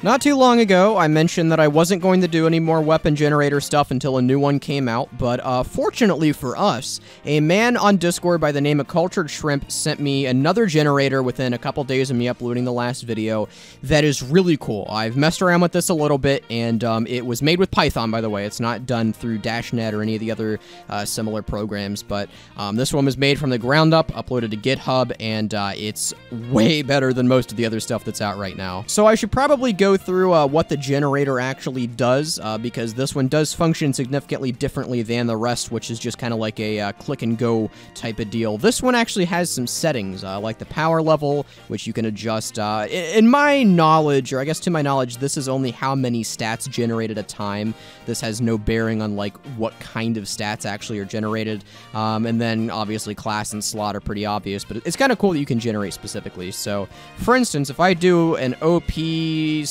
Not too long ago, I mentioned that I wasn't going to do any more weapon generator stuff until a new one came out, but fortunately for us, a man on Discord by the name of CulturedShrimp sent me another generator within a couple days of me uploading the last video that is really cool. I've messed around with this a little bit, and it was made with Python, by the way. It's not done through DashNet or any of the other similar programs, but this one was made from the ground up, uploaded to GitHub, and it's way better than most of the other stuff that's out right now. So I should probably go through what the generator actually does, because this one does function significantly differently than the rest, which is just kind of like a click and go type of deal. This one actually has some settings, like the power level, which you can adjust. In my knowledge, or I guess to my knowledge, this is only how many stats generated at a time. This has no bearing on like what kind of stats actually are generated. And then obviously class and slot are pretty obvious, but it's kind of cool that you can generate specifically. So for instance, if I do an OP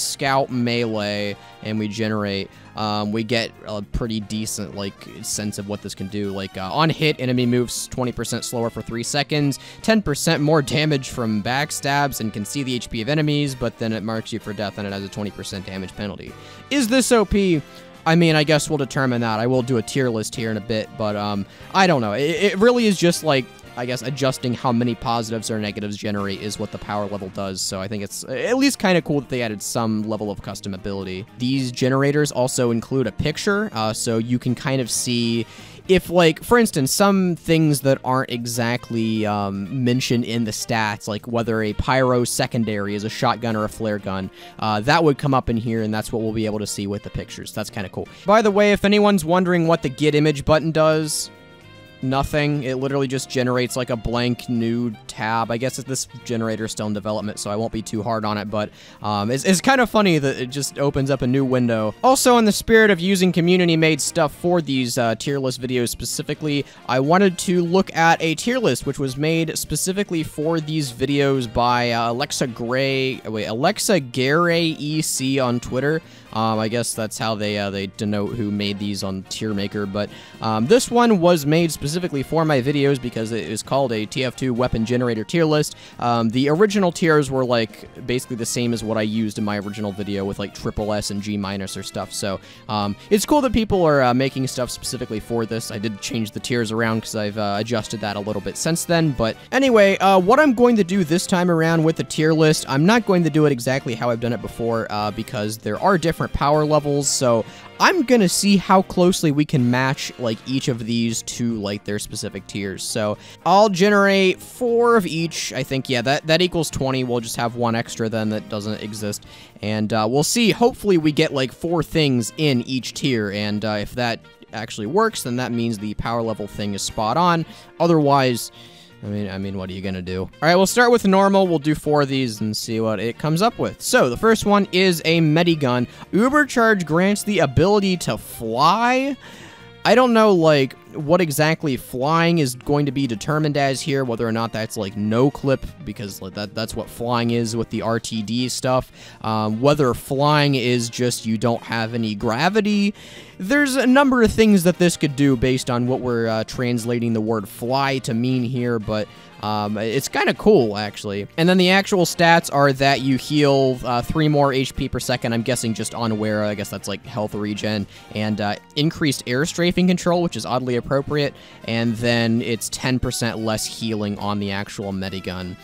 Scout melee and we generate, we get a pretty decent like sense of what this can do. Like on hit, enemy moves 20% slower for 3 seconds, 10% more damage from backstabs, and can see the HP of enemies, but then it marks you for death and it has a 20% damage penalty. Is this OP? I mean, I guess we'll determine that. I will do a tier list here in a bit, but I don't know. It really is just like, I guess, adjusting how many positives or negatives generate is what the power level does, so I think it's at least kind of cool that they added some level of customability. These generators also include a picture, so you can kind of see if, like, for instance, some things that aren't exactly mentioned in the stats, like whether a Pyro secondary is a shotgun or a flare gun, that would come up in here, and that's what we'll be able to see with the pictures. That's kind of cool. By the way, if anyone's wondering what the Get Image button does, nothing. It literally just generates like a blank new tab. I guess this generator is still in development, so I won't be too hard on it, but it's kind of funny that it just opens up a new window. Also, in the spirit of using community-made stuff for these tier list videos specifically, I wanted to look at a tier list which was made specifically for these videos by AlexaGaryEC on Twitter. I guess that's how they denote who made these on Tier Maker, but this one was made specifically for my videos because it is called a TF2 weapon generator tier list. The original tiers were like basically the same as what I used in my original video with like triple S and G minus or stuff, so it's cool that people are making stuff specifically for this. I did change the tiers around because I've adjusted that a little bit since then, but anyway, what I'm going to do this time around with the tier list, I'm not going to do it exactly how I've done it before because there are different power levels, so I'm gonna see how closely we can match like each of these to like their specific tiers. So I'll generate 4 of each, I think. Yeah, that equals 20. We'll just have one extra then that doesn't exist, and we'll see. Hopefully we get like 4 things in each tier, and if that actually works, then that means the power level thing is spot on. Otherwise, I mean, what are you gonna do? All right, we'll start with normal. We'll do 4 of these and see what it comes up with. So the first one is a Medigun. Ubercharge grants the ability to fly. I don't know, like, what exactly flying is going to be determined as here, whether or not that's, like, no-clip, because like, that's what flying is with the RTD stuff. Whether flying is just you don't have any gravity. There's a number of things that this could do based on what we're translating the word fly to mean here, but it's kind of cool, actually. And then the actual stats are that you heal 3 more HP per second. I'm guessing just on wear. I guess that's like health regen. And increased air strafing control, which is oddly appropriate. And then it's 10% less healing on the actual Medigun.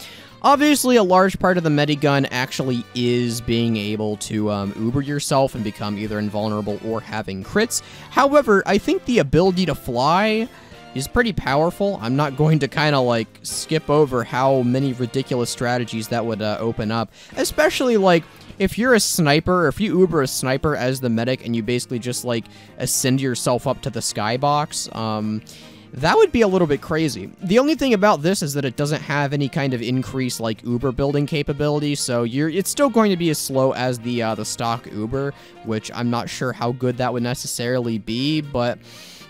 Obviously, a large part of the Medigun actually is being able to Uber yourself and become either invulnerable or having crits. However, I think the ability to fly is pretty powerful. I'm not going to kind of like skip over how many ridiculous strategies that would open up, especially like if you're a sniper, or if you Uber a sniper as the medic and you basically just like ascend yourself up to the skybox. That would be a little bit crazy. The only thing about this is that it doesn't have any kind of increased like Uber building capability, so it's still going to be as slow as the stock Uber, which I'm not sure how good that would necessarily be, but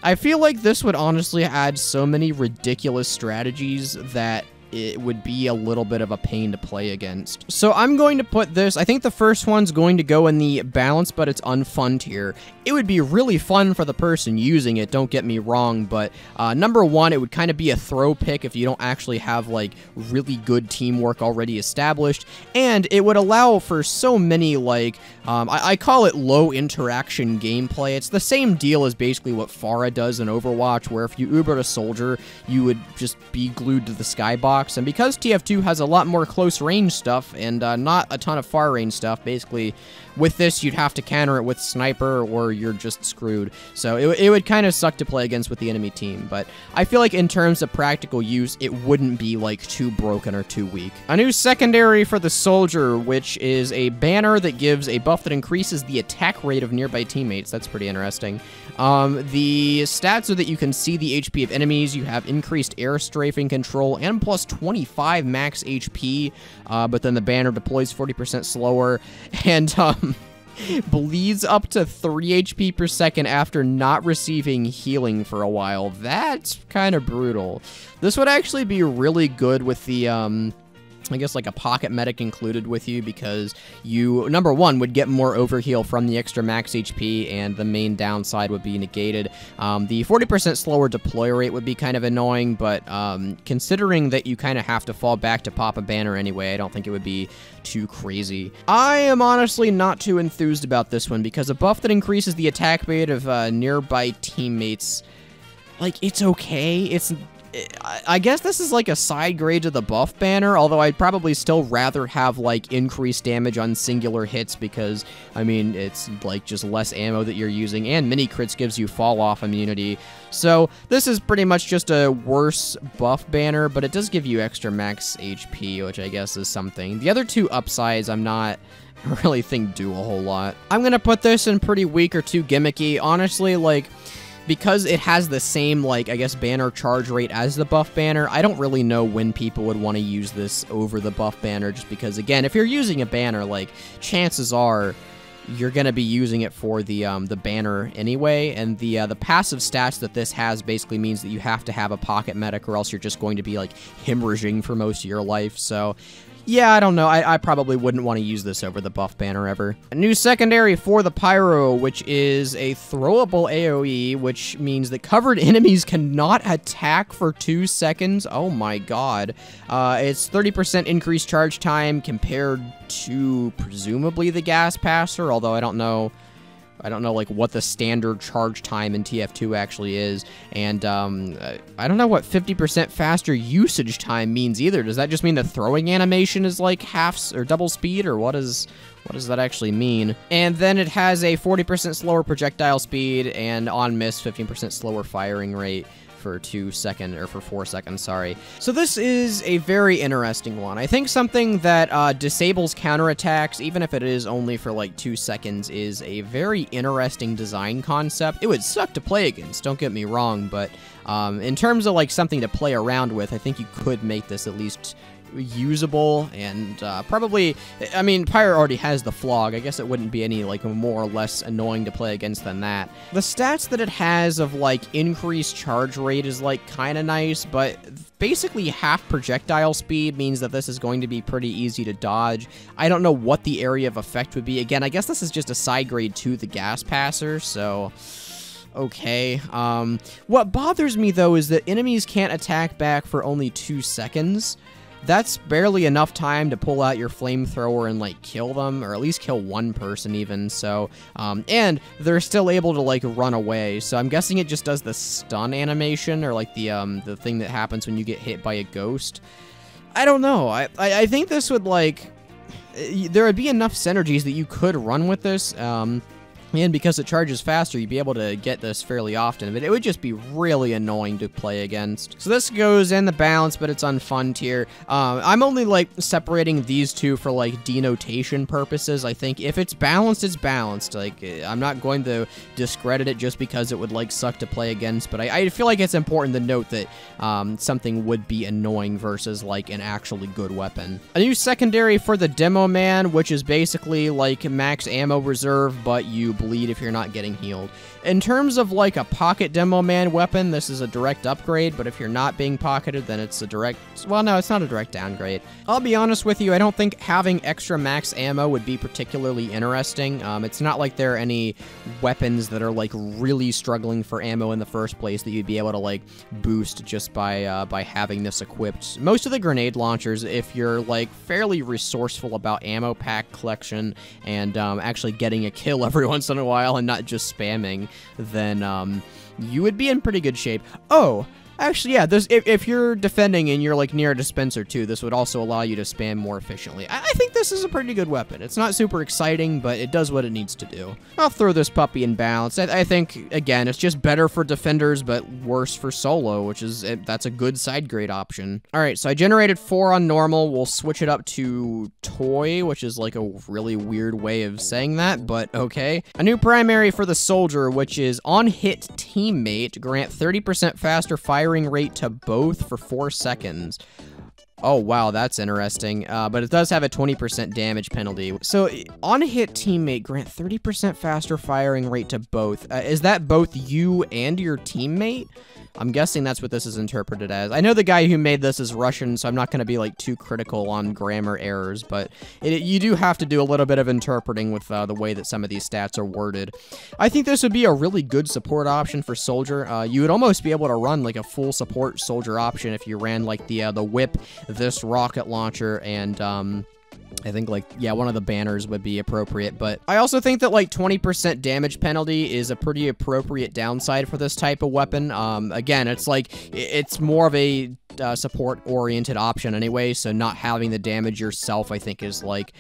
I feel like this would honestly add so many ridiculous strategies that it would be a little bit of a pain to play against. So I'm going to put this, I think the first one's going to go in the balance, but it's unfun tier. It would be really fun for the person using it, don't get me wrong, but number one, it would kind of be a throw pick if you don't actually have like really good teamwork already established, and it would allow for so many like, I call it low interaction gameplay. It's the same deal as basically what Pharah does in Overwatch, where if you Uber to Soldier, you would just be glued to the skybox, and because TF2 has a lot more close range stuff and not a ton of far range stuff, basically with this you'd have to counter it with Sniper or you're just screwed. So it would kind of suck to play against with the enemy team, but I feel like in terms of practical use, it wouldn't be like too broken or too weak. A new secondary for the Soldier, which is a banner that gives a buff that increases the attack rate of nearby teammates. That's pretty interesting. The stats are that you can see the HP of enemies, you have increased air strafing control, and plus 25 max HP, but then the banner deploys 40% slower, and bleeds up to 3 HP per second after not receiving healing for a while. That's kind of brutal. This would actually be really good with the, I guess like a pocket medic included with you, because you, number one, would get more overheal from the extra max HP and the main downside would be negated. The 40% slower deploy rate would be kind of annoying, but considering that you kind of have to fall back to pop a banner anyway, I don't think it would be too crazy. I am honestly not too enthused about this one, because a buff that increases the attack rate of nearby teammates, like, it's okay. It's, I guess this is like a side grade to the buff banner, although I'd probably still rather have like increased damage on singular hits, because I mean it's like just less ammo that you're using, and mini crits gives you fall off immunity. So this is pretty much just a worse buff banner, but it does give you extra max HP, which I guess is something. The other two upsides I'm not really think do a whole lot. I'm gonna put this in pretty weak or too gimmicky, honestly. Like, because it has the same, like, I guess, banner charge rate as the buff banner, I don't really know when people would want to use this over the buff banner, just because, again, if you're using a banner, like, chances are you're going to be using it for the banner anyway, and the passive stats that this has basically means that you have to have a pocket medic, or else you're just going to be, like, hemorrhaging for most of your life, so yeah, I don't know. I probably wouldn't want to use this over the buff banner ever. A new secondary for the Pyro, which is a throwable AoE, which means that covered enemies cannot attack for 2 seconds. Oh my god. It's 30% increased charge time compared to presumably the Gas Passer, although I don't know like what the standard charge time in TF2 actually is, and I don't know what 50% faster usage time means either. Does that just mean the throwing animation is like half or double speed, or what does that actually mean? And then it has a 40% slower projectile speed, and on miss 15% slower firing rate for 2 seconds, or for 4 seconds, sorry. So this is a very interesting one. I think something that disables counterattacks, even if it is only for like 2 seconds, is a very interesting design concept. It would suck to play against, don't get me wrong, but in terms of like something to play around with, I think you could make this at least usable, and probably, I mean, Pyro already has the Flog. I guess it wouldn't be any like more or less annoying to play against than that. The stats that it has of like increased charge rate is like kind of nice, but basically half projectile speed means that this is going to be pretty easy to dodge. I don't know what the area of effect would be. Again, I guess this is just a side grade to the Gas Passer, so okay. What bothers me though is that enemies can't attack back for only 2 seconds. That's barely enough time to pull out your flamethrower and, like, kill them, or at least kill one person even, so, and they're still able to, like, run away, so I'm guessing it just does the stun animation, or, like, the thing that happens when you get hit by a ghost. I don't know. I think this would, like, there would be enough synergies that you could run with this, and because it charges faster, you'd be able to get this fairly often, but it would just be really annoying to play against. So this goes in the balance, but it's unfun tier. I'm only, like, separating these two for, like, denotation purposes. I think if it's balanced, it's balanced. Like, I'm not going to discredit it just because it would, like, suck to play against, but I feel like it's important to note that something would be annoying versus, like, an actually good weapon. A new secondary for the Demoman, which is basically, like, max ammo reserve, but you bleed if you're not getting healed. In terms of like a pocket Demoman weapon, this is a direct upgrade, but if you're not being pocketed, then it's a direct, well, no, it's not a direct downgrade. I'll be honest with you, I don't think having extra max ammo would be particularly interesting. It's not like there are any weapons that are like really struggling for ammo in the first place that you'd be able to like boost just by having this equipped. Most of the grenade launchers, if you're like fairly resourceful about ammo pack collection and actually getting a kill every once in a while and not just spamming, then you would be in pretty good shape. Oh, actually, yeah, there's, if you're defending and you're like near a dispenser too, this would also allow you to spam more efficiently. I think this is a pretty good weapon. It's not super exciting, but it does what it needs to do. I'll throw this puppy in balance. I think, again, it's just better for defenders, but worse for solo, which is, that's a good side grade option. All right, so I generated 4 on normal. We'll switch it up to toy, which is like a really weird way of saying that, but okay. A new primary for the soldier, which is on hit teammate, grant 30% faster firing rate to both for 4 seconds. Oh, wow, that's interesting. But it does have a 20% damage penalty. So, on-hit teammate, grant 30% faster firing rate to both. Is that both you and your teammate? I'm guessing that's what this is interpreted as. I know the guy who made this is Russian, so I'm not going to be, like, too critical on grammar errors, but you do have to do a little bit of interpreting with the way that some of these stats are worded. I think this would be a really good support option for Soldier. You would almost be able to run, like, a full support Soldier option if you ran, like, the whip, this rocket launcher, and, I think, like, yeah, one of the banners would be appropriate, but I also think that, like, 20% damage penalty is a pretty appropriate downside for this type of weapon. Again, it's, like, it's more of a support-oriented option anyway, so not having the damage yourself, I think, is, like,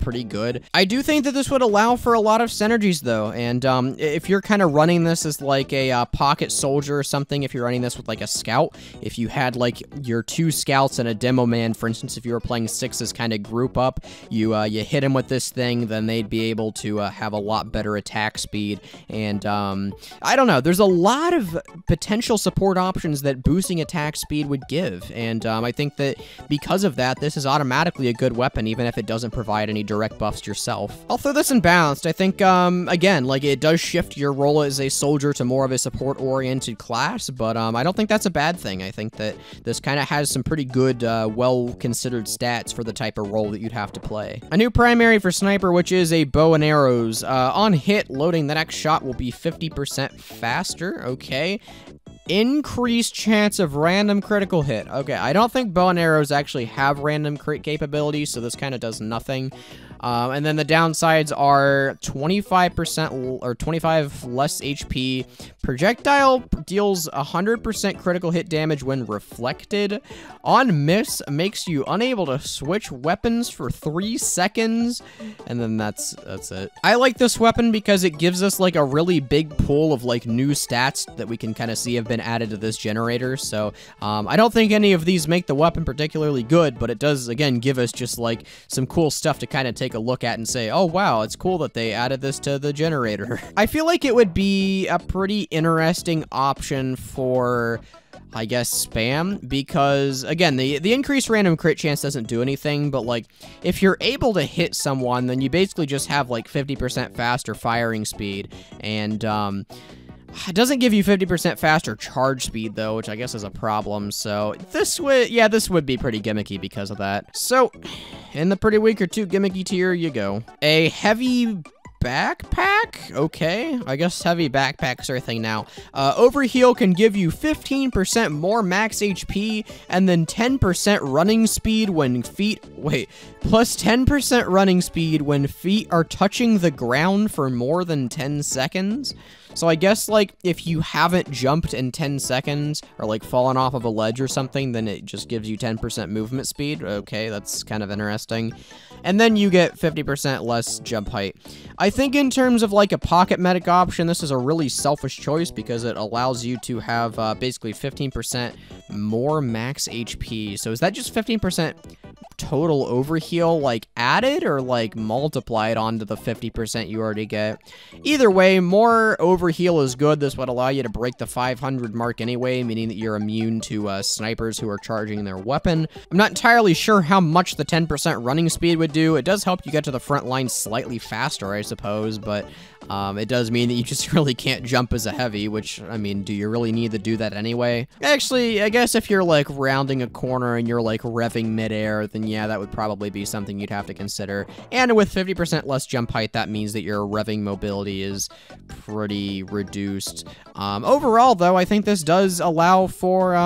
pretty good. I do think that this would allow for a lot of synergies, though, and if you're kind of running this as, like, a pocket soldier or something, if you're running this with, like, a scout, if you had, like, your 2 scouts and a Demoman, for instance, if you were playing 6s kind of group up, you hit them with this thing, then they'd be able to have a lot better attack speed, and I don't know, there's a lot of potential support options that boosting attack speed would give, and I think that because of that, this is automatically a good weapon, even if it doesn't provide any direct buffs yourself. I'll throw this in balanced. I think, again, like, it does shift your role as a soldier to more of a support-oriented class, but I don't think that's a bad thing. I think that this kind of has some pretty good, well-considered stats for the type of role that you'd have to play. A new primary for Sniper, which is a bow and arrows. On hit, loading the next shot will be 50% faster, okay. Increased chance of random critical hit. Okay, I don't think bow and arrows actually have random crit capability, so this kind of does nothing. And then the downsides are 25% or 25 less HP. Projectile deals 100% critical hit damage when reflected. On miss, makes you unable to switch weapons for 3 seconds. And then that's it. I like this weapon because it gives us like a really big pool of like new stats that we can kind of see have been added to this generator, so I don't think any of these make the weapon particularly good, but it does, again, give us just like some cool stuff to kind of take a look at and say, oh wow, it's cool that they added this to the generator. I feel like it would be a pretty interesting option for, I guess, spam, because, again, the increased random crit chance doesn't do anything, but, like, if you're able to hit someone, then you basically just have, like, 50% faster firing speed, and, it doesn't give you 50% faster charge speed, though, which I guess is a problem, so this would, yeah, this would be pretty gimmicky because of that. So, in the pretty weak or too gimmicky tier, you go. A heavy backpack? Okay, I guess heavy backpacks are a thing now. Overheal can give you 15% more max HP and then 10% running speed when feet, wait, plus 10% running speed when feet are touching the ground for more than 10 seconds. So I guess, like, if you haven't jumped in 10 seconds or, like, fallen off of a ledge or something, then it just gives you 10% movement speed. Okay, that's kind of interesting. And then you get 50% less jump height. I think in terms of, like, a pocket medic option, this is a really selfish choice because it allows you to have basically 15% more max HP. So is that just 15% total overheal, like, added or, like, multiplied onto the 50% you already get. Either way, more overheal is good. This would allow you to break the 500 mark anyway, meaning that you're immune to snipers who are charging their weapon. I'm not entirely sure how much the 10% running speed would do. It does help you get to the front line slightly faster, I suppose, but it does mean that you just really can't jump as a heavy, which, I mean, do you really need to do that anyway? Actually, I guess if you're, like, rounding a corner and you're, like, revving midair, then yeah, that would probably be something you'd have to consider. And with 50% less jump height, that means that your revving mobility is pretty reduced. Overall, though, I think this does allow for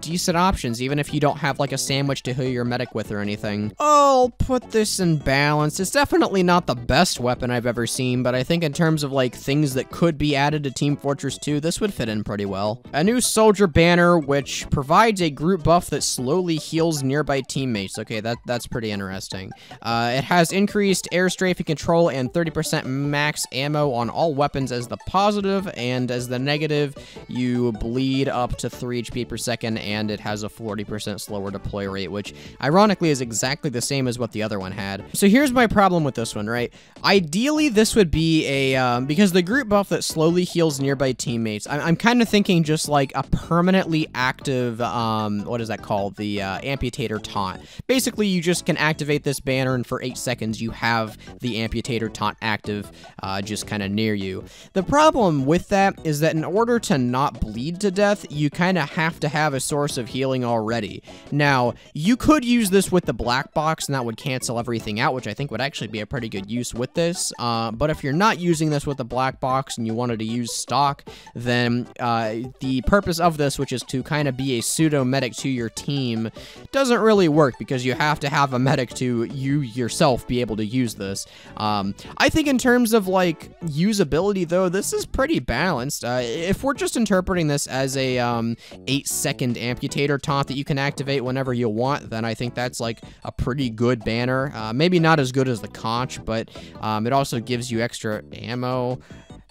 decent options, even if you don't have, like, a sandwich to heal your medic with or anything. I'll put this in balance. It's definitely not the best weapon I've ever seen, but I think in terms of, like, things that could be added to Team Fortress 2, this would fit in pretty well. A new Soldier banner, which provides a group buff that slowly heals nearby teammates. Okay, that's pretty interesting. It has increased air strafing control and 30% max ammo on all weapons as the positive, and as the negative, you bleed up to 3 HP per second, and it has a 40% slower deploy rate, which ironically is exactly the same as what the other one had. So here's my problem with this one, right? Ideally, this would be a, because the group buff that slowly heals nearby teammates, I'm kind of thinking just like a permanently active, what is that called? The Amputator taunt. Basically, you just can activate this banner, and for 8 seconds, you have the Amputator taunt active, just kind of near you. The problem with that is that in order to not bleed to death, you kind of have to have a source of healing already. Now, you could use this with the Black Box, and that would cancel everything out, which I think would actually be a pretty good use with this, but if you're not using this with the Black Box and you wanted to use stock, then the purpose of this, which is to kind of be a pseudo-medic to your team, doesn't really work, because you have to have a medic to you yourself be able to use this. I think in terms of, like, usability, though, this is pretty balanced. If we're just interpreting this as a 8-second Amputator taunt that you can activate whenever you want, then I think that's, like, a pretty good banner. Maybe not as good as the Conch, but it also gives you extra ammo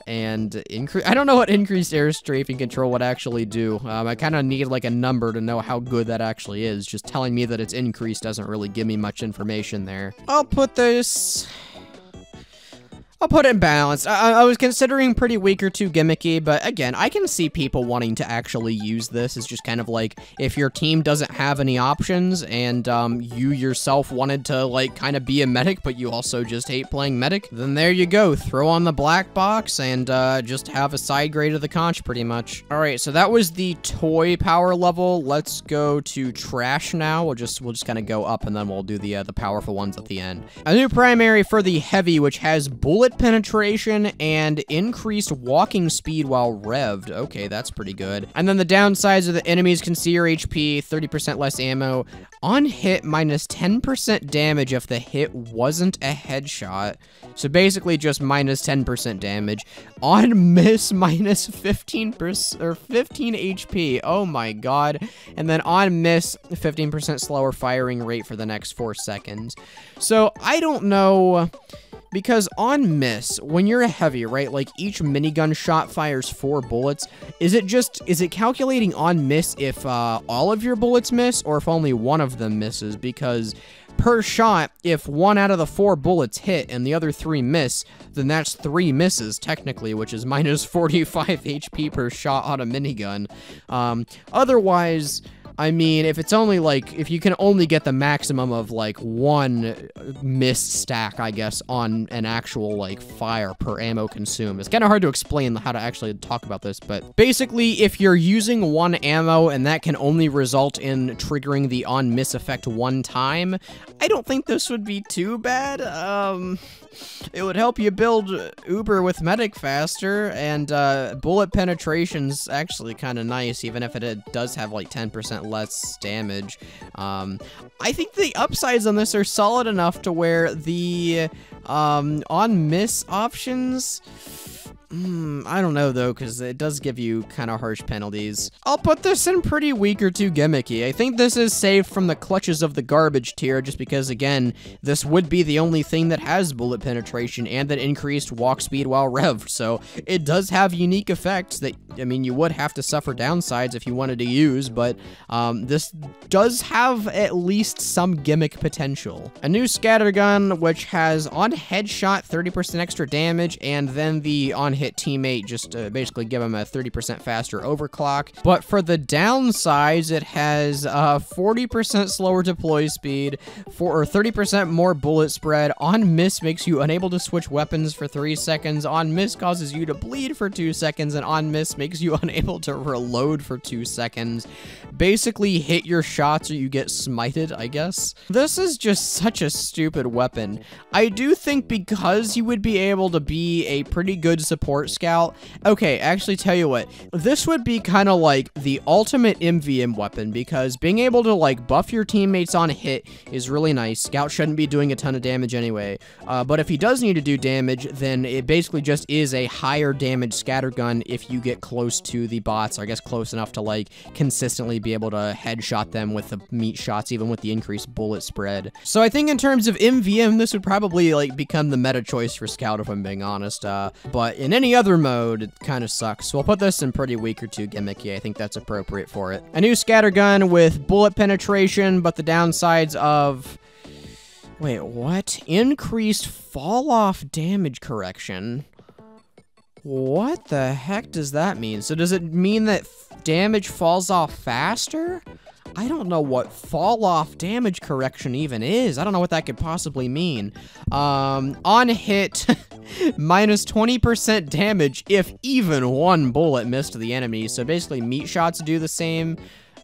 and increase. I don't know what increased air strafing control would actually do. I kind of need, like, a number to know how good that actually is. Just telling me that it's increased doesn't really give me much information there. I'll put it in balance. I was considering pretty weak or too gimmicky, but again, I can see people wanting to actually use this. It's just kind of like, if your team doesn't have any options, and you yourself wanted to, like, kind of be a medic, but you also just hate playing medic, then there you go. Throw on the Black Box and just have a side grade of the Conch, pretty much. All right, so that was the toy power level. Let's go to trash now. We'll just kind of go up, and then we'll do the powerful ones at the end. A new primary for the Heavy, which has bullet penetration and increased walking speed while revved. Okay, that's pretty good. And then the downsides of the enemies can see your HP, 30% less ammo, on hit, minus 10% damage if the hit wasn't a headshot. So basically just minus 10% damage. On miss, minus 15% or 15 HP. Oh my god. And then on miss, 15% slower firing rate for the next 4 seconds. So I don't know, because on miss, when you're a heavy, right, like, each minigun shot fires 4 bullets. Is it calculating on miss if all of your bullets miss, or if only one of them misses? Because per shot, if 1 out of the 4 bullets hit and the other 3 miss, then that's 3 misses, technically, which is minus 45 HP per shot on a minigun. Otherwise, I mean, if it's only, like, if you can only get the maximum of, like, 1 missed stack, I guess, on an actual, like, fire per ammo consumed. It's kind of hard to explain how to actually talk about this, but basically, if you're using 1 ammo and that can only result in triggering the on-miss effect 1 time, I don't think this would be too bad. It would help you build Uber with medic faster, and bullet penetration's actually kind of nice, even if it does have, like, 10% less damage. I think the upsides on this are solid enough to where the on miss options, I don't know though, because it does give you kind of harsh penalties. I'll put this in pretty weak or too gimmicky. I think this is safe from the clutches of the garbage tier, just because, again, this would be the only thing that has bullet penetration and that increased walk speed while revved, so it does have unique effects that, I mean, you would have to suffer downsides if you wanted to use, but this does have at least some gimmick potential. A new scattergun, which has on headshot 30% extra damage, and then the on hit teammate just basically give him a 30% faster overclock. But for the downsides, it has 40% slower deploy speed, 30% more bullet spread. On miss makes you unable to switch weapons for 3 seconds. On miss causes you to bleed for 2 seconds, and on miss makes you unable to reload for 2 seconds. Basically hit your shots or you get smited, I guess. This is just such a stupid weapon. I do think because you would be able to be a pretty good support scout. Okay, actually tell you what, this would be kind of like the ultimate MVM weapon, because being able to like buff your teammates on a hit is really nice. Scout shouldn't be doing a ton of damage anyway, but if he does need to do damage, then it basically just is a higher damage scattergun if you get close to the bots, or I guess close enough to like consistently be able to headshot them with the meat shots, even with the increased bullet spread. So I think in terms of MVM, this would probably like become the meta choice for Scout, if I'm being honest, but in any other mode, it kind of sucks. So I'll put this in pretty weak or too gimmicky. I think that's appropriate for it. A new scattergun with bullet penetration, but the downsides of... Wait, what? Increased fall-off damage correction. What the heck does that mean? So does it mean that damage falls off faster? I don't know what fall-off damage correction even is. I don't know what that could possibly mean. On hit, minus 20% damage if even one bullet missed the enemy. So basically, meat shots do the same.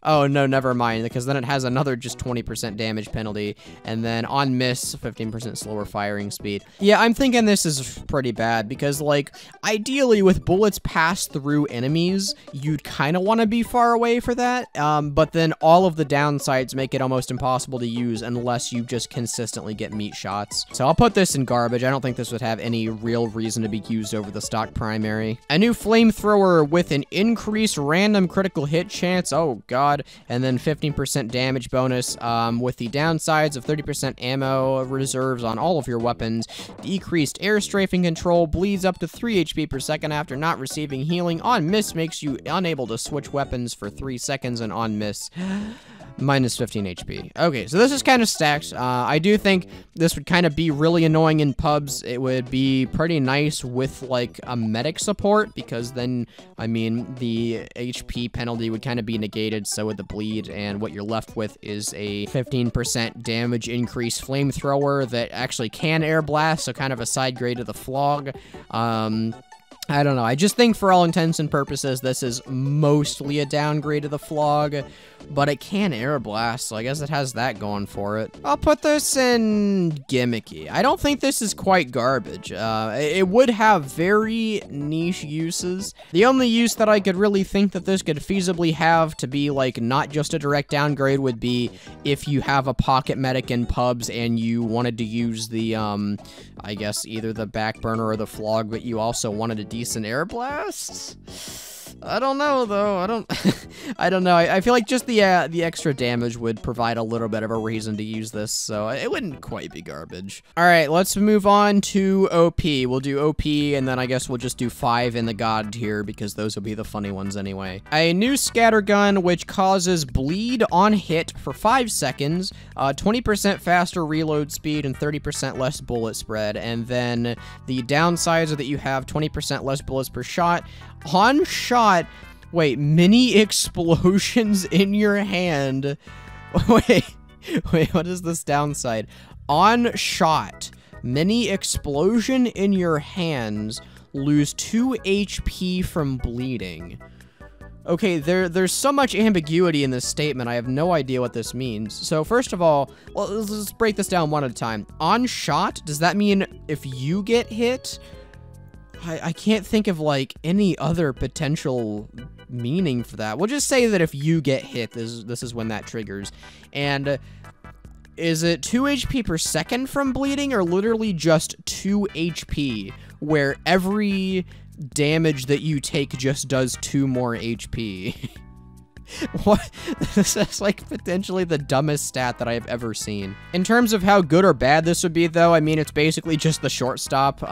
Oh, no, never mind, because then it has another just 20% damage penalty, and then on miss, 15% slower firing speed. Yeah, I'm thinking this is pretty bad, because, like, ideally, with bullets pass through enemies, you'd kind of want to be far away for that, but then all of the downsides make it almost impossible to use unless you just consistently get meat shots. So I'll put this in garbage. I don't think this would have any real reason to be used over the stock primary. A new flamethrower with an increased random critical hit chance. Oh, God. And then 15% damage bonus with the downsides of 30% ammo reserves on all of your weapons, decreased air strafing control, bleeds up to 3 HP per second after not receiving healing, on miss makes you unable to switch weapons for 3 seconds, and on miss minus 15 HP. Okay, so this is kind of stacked. I do think this would kind of be really annoying in pubs. It would be pretty nice with, like, a medic support, because then, I mean, the HP penalty would kind of be negated, so would the bleed, and what you're left with is a 15% damage increase flamethrower that actually can air blast, so kind of a side grade to the flog. I don't know. I just think for all intents and purposes, this is mostly a downgrade of the flog, but it can air blast, so I guess it has that going for it. I'll put this in gimmicky. I don't think this is quite garbage. It would have very niche uses. The only use that I could really think that this could feasibly have to be, like, not just a direct downgrade would be if you have a pocket medic in pubs and you wanted to use the, I guess, either the backburner or the flog, but you also wanted to decent air blasts? I don't know, though. I don't know. I feel like just the extra damage would provide a little bit of a reason to use this, so it wouldn't quite be garbage. All right, let's move on to OP. We'll do OP, and then I guess we'll just do 5 in the God tier, because those will be the funny ones anyway. A new scattergun, which causes bleed on hit for 5 seconds, 20% faster reload speed, and 30% less bullet spread. And then the downsides are that you have 20% less bullets per shot. On shot, wait, mini explosions in your hand. Wait, what is this downside? On shot, mini explosion in your hands, lose 2 HP from bleeding. Okay, there's so much ambiguity in this statement, I have no idea what this means. So first of all, well, let's break this down one at a time. On shot, does that mean if you get hit? I can't think of, like, any other potential meaning for that. We'll just say that if you get hit, this is when that triggers. And is it 2 HP per second from bleeding, or literally just 2 HP? where every damage that you take just does 2 more HP. What? This is like potentially the dumbest stat that I've ever seen. In terms of how good or bad this would be though, I mean, it's basically just the Shortstop.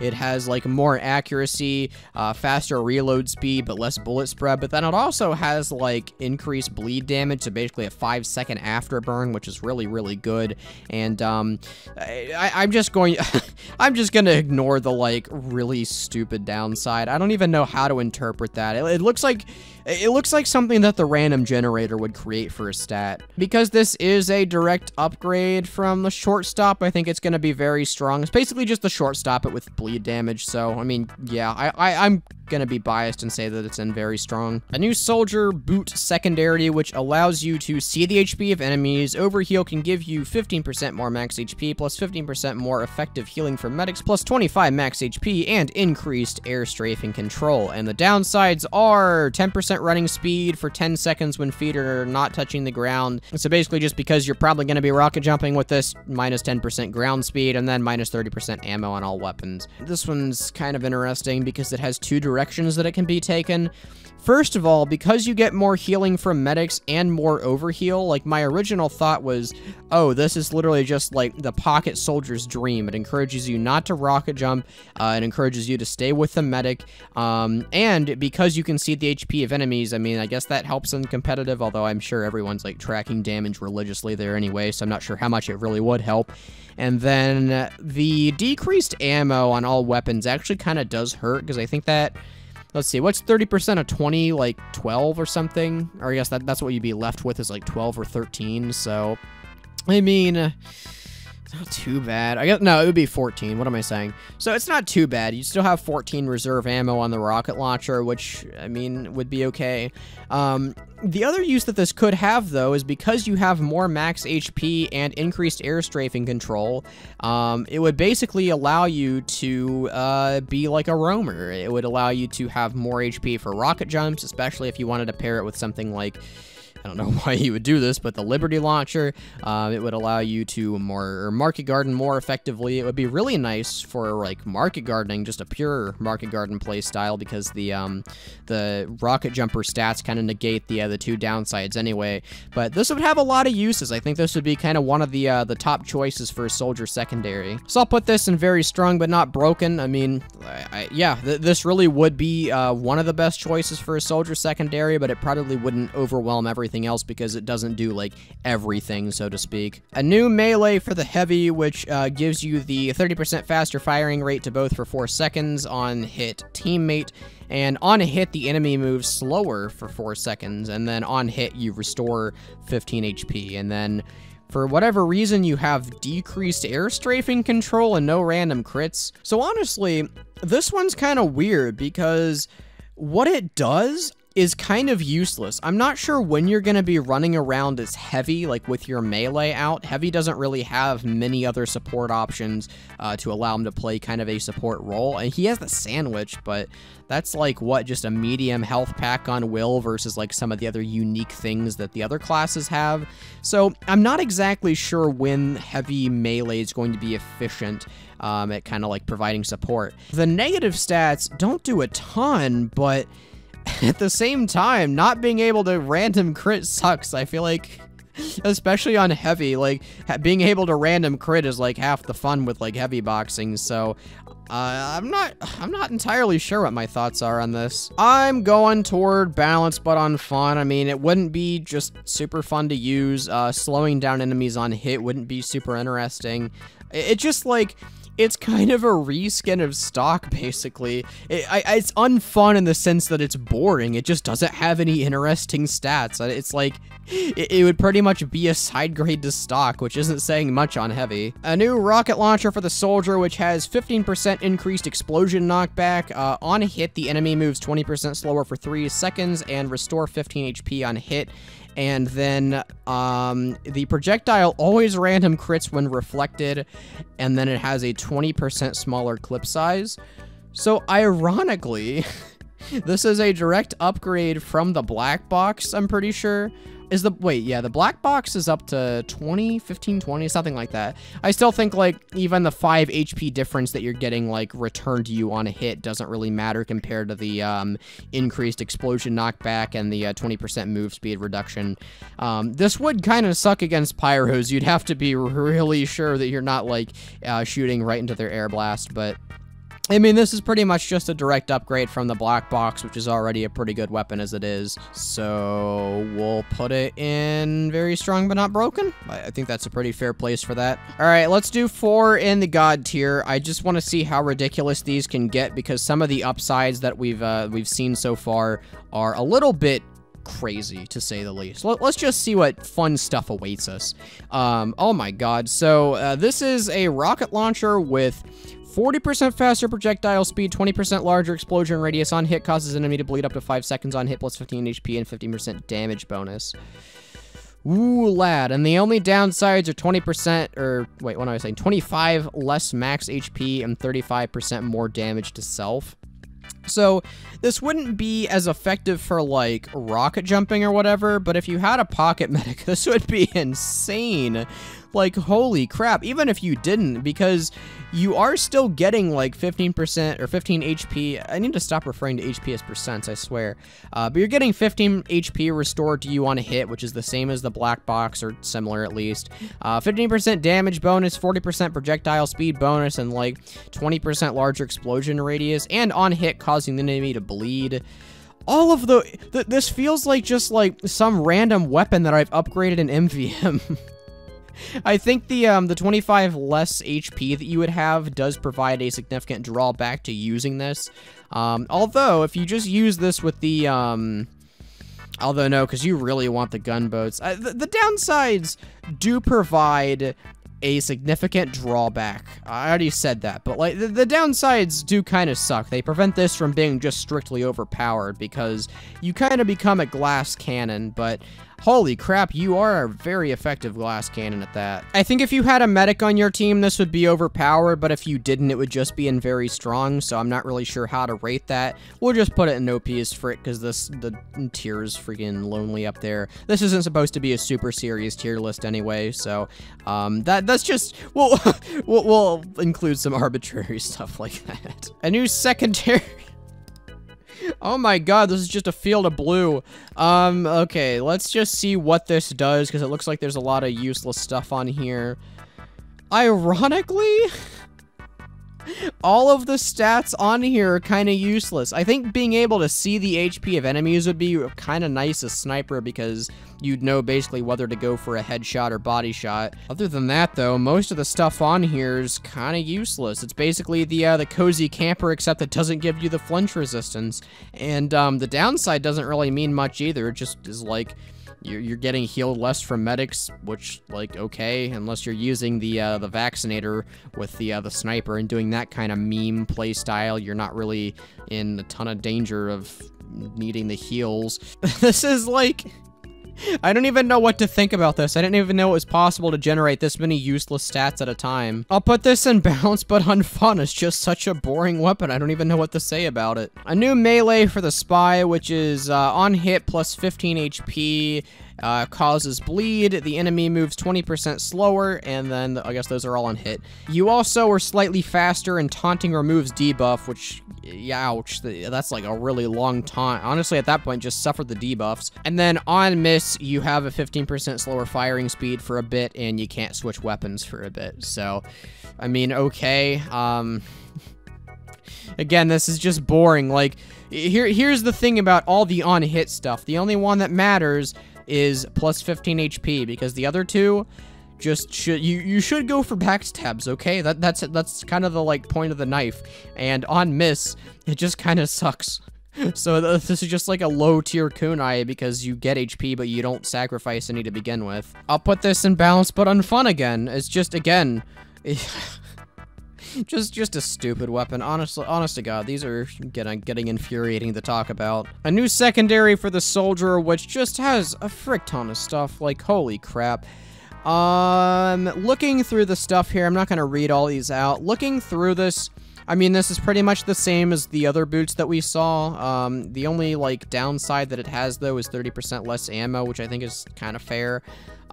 It has like more accuracy, faster reload speed, but less bullet spread, but then it also has like increased bleed damage, so basically a 5-second afterburn, which is really, really good. And I'm just gonna ignore the like really stupid downside. I don't even know how to interpret that. It looks like something that the random generator would create for a stat. Because this is a direct upgrade from the Shortstop, I think it's going to be very strong. It's basically just the Shortstop it with bleed damage, so, I mean, yeah, I'm going to be biased and say that it's in very strong. A new Soldier boot secondary, which allows you to see the HP of enemies. Overheal can give you 15% more max HP, plus 15% more effective healing for medics, plus 25 max HP, and increased air strafing control. And the downsides are 10% running speed for 10 seconds when feet are not touching the ground. So basically just because you're probably going to be rocket jumping with this, minus 10% ground speed, and then minus 30% ammo on all weapons. This one's kind of interesting because it has two directions that it can be taken. First of all, because you get more healing from medics and more overheal, like my original thought was, oh, this is literally just like the pocket soldier's dream. It encourages you not to rocket jump, it encourages you to stay with the medic, and because you can see the HP of enemies, I mean, I guess that helps in competitive, although I'm sure everyone's like tracking damage religiously there anyway, so I'm not sure how much it really would help. And then the decreased ammo on all weapons actually kind of does hurt, because I think that, let's see, what's 30% of 20, like 12 or something? Or I guess that's what you'd be left with is like 12 or 13, so, I mean, it's not too bad. I guess, no, it would be 14, what am I saying? So it's not too bad, you still have 14 reserve ammo on the rocket launcher, which, I mean, would be okay. The other use that this could have, though, is because you have more max HP and increased air strafing control, it would basically allow you to be like a roamer. It would allow you to have more HP for rocket jumps, especially if you wanted to pair it with something like, I don't know why you would do this, but the Liberty launcher, it would allow you to market garden more effectively. It would be really nice for like market gardening, just a pure market garden play style, because the rocket jumper stats kind of negate the two downsides anyway. But this would have a lot of uses. I think this would be kind of one of the top choices for a Soldier secondary. So I'll put this in very strong but not broken. I mean, this really would be one of the best choices for a Soldier secondary, but it probably wouldn't overwhelm everything else because it doesn't do like everything, so to speak. A new melee for the Heavy, which gives you the 30% faster firing rate to both for 4 seconds on hit teammate, and on a hit the enemy moves slower for 4 seconds, and then on hit you restore 15 HP, and then for whatever reason you have decreased air strafing control and no random crits. So honestly, this one's kind of weird because what it does is kind of useless. I'm not sure when you're going to be running around as Heavy, like with your melee out. Heavy doesn't really have many other support options to allow him to play kind of a support role. And he has the sandwich, but that's like, what, just a medium health pack on Will versus like some of the other unique things that the other classes have. So I'm not exactly sure when Heavy melee is going to be efficient at kind of like providing support. The negative stats don't do a ton, but at the same time, not being able to random crit sucks. I feel like, especially on Heavy, like being able to random crit is like half the fun with like heavy boxing. So I'm not entirely sure what my thoughts are on this. I'm going toward balance, but on fun. I mean, it wouldn't be just super fun to use. Slowing down enemies on hit wouldn't be super interesting. It just like, it's kind of a reskin of stock, basically. It's unfun in the sense that it's boring. It just doesn't have any interesting stats. It's like, it would pretty much be a side grade to stock, which isn't saying much on Heavy. A new rocket launcher for the Soldier, which has 15% increased explosion knockback. On hit, the enemy moves 20% slower for 3 seconds and restore 15 HP on hit. And then the projectile always random crits when reflected, and then it has a 20% smaller clip size. So ironically, this is a direct upgrade from the Black Box, I'm pretty sure. Is the, wait, yeah, the black box is up to 20, 15, 20, something like that. I still think, like, even the 5 HP difference that you're getting, like, returned to you on a hit doesn't really matter compared to the increased explosion knockback and the 20% move speed reduction. This would kind of suck against Pyros. You'd have to be really sure that you're not, like, shooting right into their air blast, but... I mean, this is pretty much just a direct upgrade from the black box, which is already a pretty good weapon as it is. So we'll put it in very strong but not broken. I think that's a pretty fair place for that. All right, let's do 4 in the god tier. I just want to see how ridiculous these can get because some of the upsides that we've seen so far are a little bit crazy, to say the least. Let's just see what fun stuff awaits us. Oh my god. So this is a rocket launcher with 40% faster projectile speed, 20% larger explosion radius on hit, causes enemy to bleed up to 5 seconds on hit, plus 15 HP and 15% damage bonus. Ooh, lad. And the only downsides are 20%, or wait, what am I saying? 25 less max HP and 35% more damage to self. So this wouldn't be as effective for like rocket jumping or whatever, but if you had a pocket medic, this would be insane. Like, holy crap, even if you didn't, because you are still getting like 15% or 15 HP. I need to stop referring to HP as percents, I swear. But you're getting 15 HP restored to you on a hit, which is the same as the black box, or similar at least. 15% damage bonus, 40% projectile speed bonus, and like 20% larger explosion radius, and on hit causing the enemy to bleed. All of the... This feels like just like some random weapon that I've upgraded in MVM. I think the 25 less HP that you would have does provide a significant drawback to using this. Although, if you just use this with the... although, no, because you really want the gunboats. The downsides do provide a significant drawback. I already said that, but like the downsides do kind of suck. They prevent this from being just strictly overpowered because you kind of become a glass cannon, but holy crap, you are a very effective glass cannon at that. I think if you had a medic on your team, this would be overpowered, but if you didn't, it would just be in very strong, so I'm not really sure how to rate that. We'll just put it in OP as frick, because the tier is freaking lonely up there. This isn't supposed to be a super serious tier list anyway, so that's just... We'll include some arbitrary stuff like that. A new secondary... Oh my god, this is just a field of blue. Okay, let's just see what this does, because it looks like there's a lot of useless stuff on here. Ironically, all of the stats on here are kind of useless. I think being able to see the HP of enemies would be kind of nice as sniper, because you'd know basically whether to go for a headshot or body shot. Other than that, though, most of the stuff on here is kind of useless. It's basically the cozy camper, except it doesn't give you the flinch resistance. And the downside doesn't really mean much either. It just is like... You're getting healed less from medics, which, like, okay, unless you're using the vaccinator with the sniper and doing that kind of meme play style, you're not really in a ton of danger of needing the heals. This is like... I don't even know what to think about this. I didn't even know it was possible to generate this many useless stats at a time. I'll put this in balance, but unfun. It's just such a boring weapon. I don't even know what to say about it. A new melee for the spy, which is on hit plus 15 HP, causes bleed. The enemy moves 20% slower, and then I guess those are all on hit. You also are slightly faster in taunting removes debuff, which, ouch, that's like a really long taunt. Honestly, at that point, just suffer the debuffs. And then on miss, you have a 15% slower firing speed for a bit, and you can't switch weapons for a bit. So, I mean, okay. Again, this is just boring. Like, here's the thing about all the on-hit stuff. The only one that matters is plus 15 HP, because the other two just should... You should go for backstabs, okay? That's kind of the, like, point of the knife. And on miss, it just kind of sucks. So this is just like a low-tier kunai, because you get HP, but you don't sacrifice any to begin with. I'll put this in balance, but unfun again. It's just, again... Just a stupid weapon. Honestly, honest to God, these are getting infuriating to talk about. A new secondary for the soldier, which just has a frick ton of stuff. Like, holy crap. Looking through the stuff here, I'm not going to read all these out. Looking through this, I mean, this is pretty much the same as the other boots that we saw. The only, like, downside that it has, though, is 30% less ammo, which I think is kind of fair.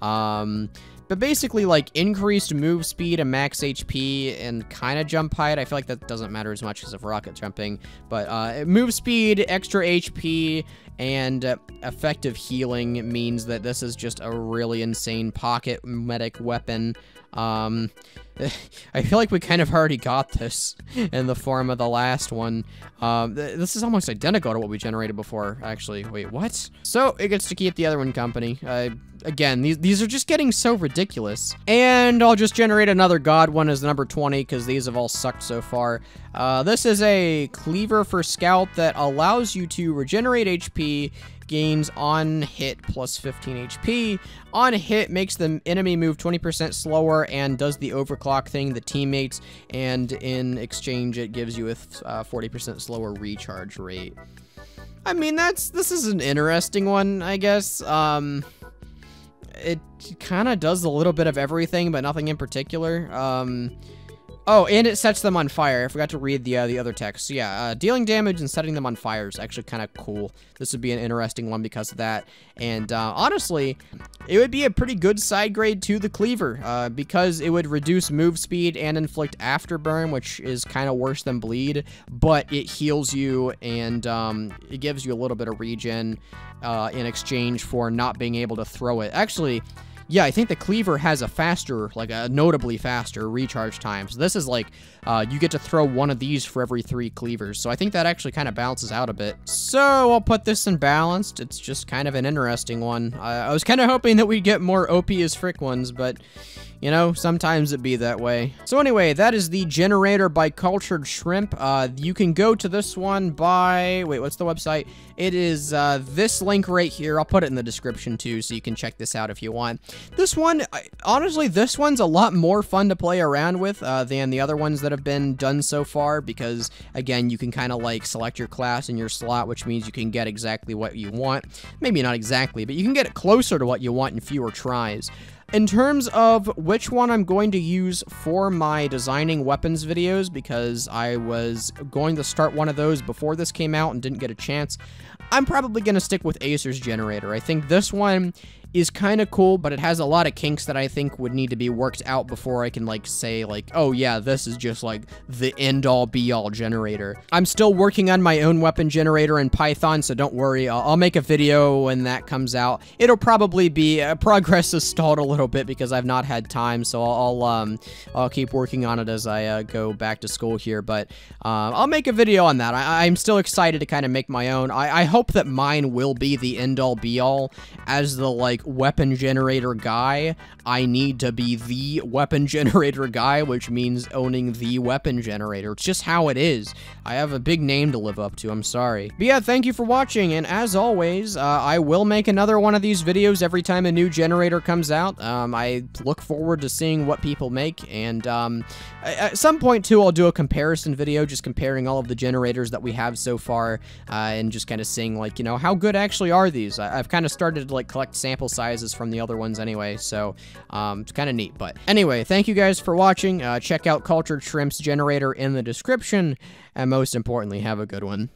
But basically, like, increased move speed and max HP and kind of jump height. I feel like that doesn't matter as much because of rocket jumping. But move speed, extra HP, and effective healing means that this is just a really insane pocket medic weapon. I feel like we kind of already got this in the form of the last one. This is almost identical to what we generated before, actually. Wait, what? So it gets to keep the other one company. Again, these are just getting so ridiculous. And I'll just generate another god one as number 20 because these have all sucked so far. This is a Cleaver for Scout that allows you to regenerate HP, gains on hit plus 15 HP. On hit makes the enemy move 20% slower and does the overclock thing, the teammates, and in exchange it gives you a 40% slower recharge rate. I mean, this is an interesting one, I guess. It kind of does a little bit of everything, but nothing in particular. Oh, and it sets them on fire. I forgot to read the other text. So yeah, dealing damage and setting them on fire is actually kind of cool. This would be an interesting one because of that. And honestly, it would be a pretty good side grade to the Cleaver because it would reduce move speed and inflict afterburn, which is kind of worse than bleed, but it heals you and it gives you a little bit of regen in exchange for not being able to throw it. Actually, yeah, I think the Cleaver has a faster, like a notably faster recharge time. So this is like, you get to throw one of these for every 3 Cleavers. So I think that actually kind of balances out a bit. So I'll put this in balanced. It's just kind of an interesting one. I was kind of hoping that we'd get more OP as frick ones, but you know, sometimes it be that way. So anyway, that is the generator by CulturedShrimp. You can go to this one by, wait, what's the website? It is this link right here. I'll put it in the description too, so you can check this out if you want. This one, honestly, this one's a lot more fun to play around with than the other ones that have been done so far because, again, you can kind of like select your class and your slot, which means you can get exactly what you want. Maybe not exactly, but you can get it closer to what you want in fewer tries. In terms of which one I'm going to use for my designing weapons videos, because I was going to start one of those before this came out and didn't get a chance, I'm probably going to stick with Acer's generator. I think this one is kind of cool, but it has a lot of kinks that I think would need to be worked out before I can like say like, oh yeah, this is just like the end all be all generator. I'm still working on my own weapon generator in Python, so don't worry, I'll make a video when that comes out. It'll probably be, progress is stalled a little bit because I've not had time, so I'll keep working on it as I go back to school here, but I'll make a video on that. I'm still excited to kind of make my own. I hope that mine will be the end all be all as the like weapon generator guy. I need to be the weapon generator guy, which means owning the weapon generator. It's just how it is. I have a big name to live up to, I'm sorry. But yeah, thank you for watching, and as always, I will make another one of these videos every time a new generator comes out. I look forward to seeing what people make, and at some point too, I'll do a comparison video, just comparing all of the generators that we have so far, and just kind of seeing like, you know, how good actually are these? I've kind of started to like collect sample sizes from the other ones anyway, so it's kind of neat. But anyway, thank you guys for watching. Check out CulturedShrimp's generator in the description, and most importantly, have a good one.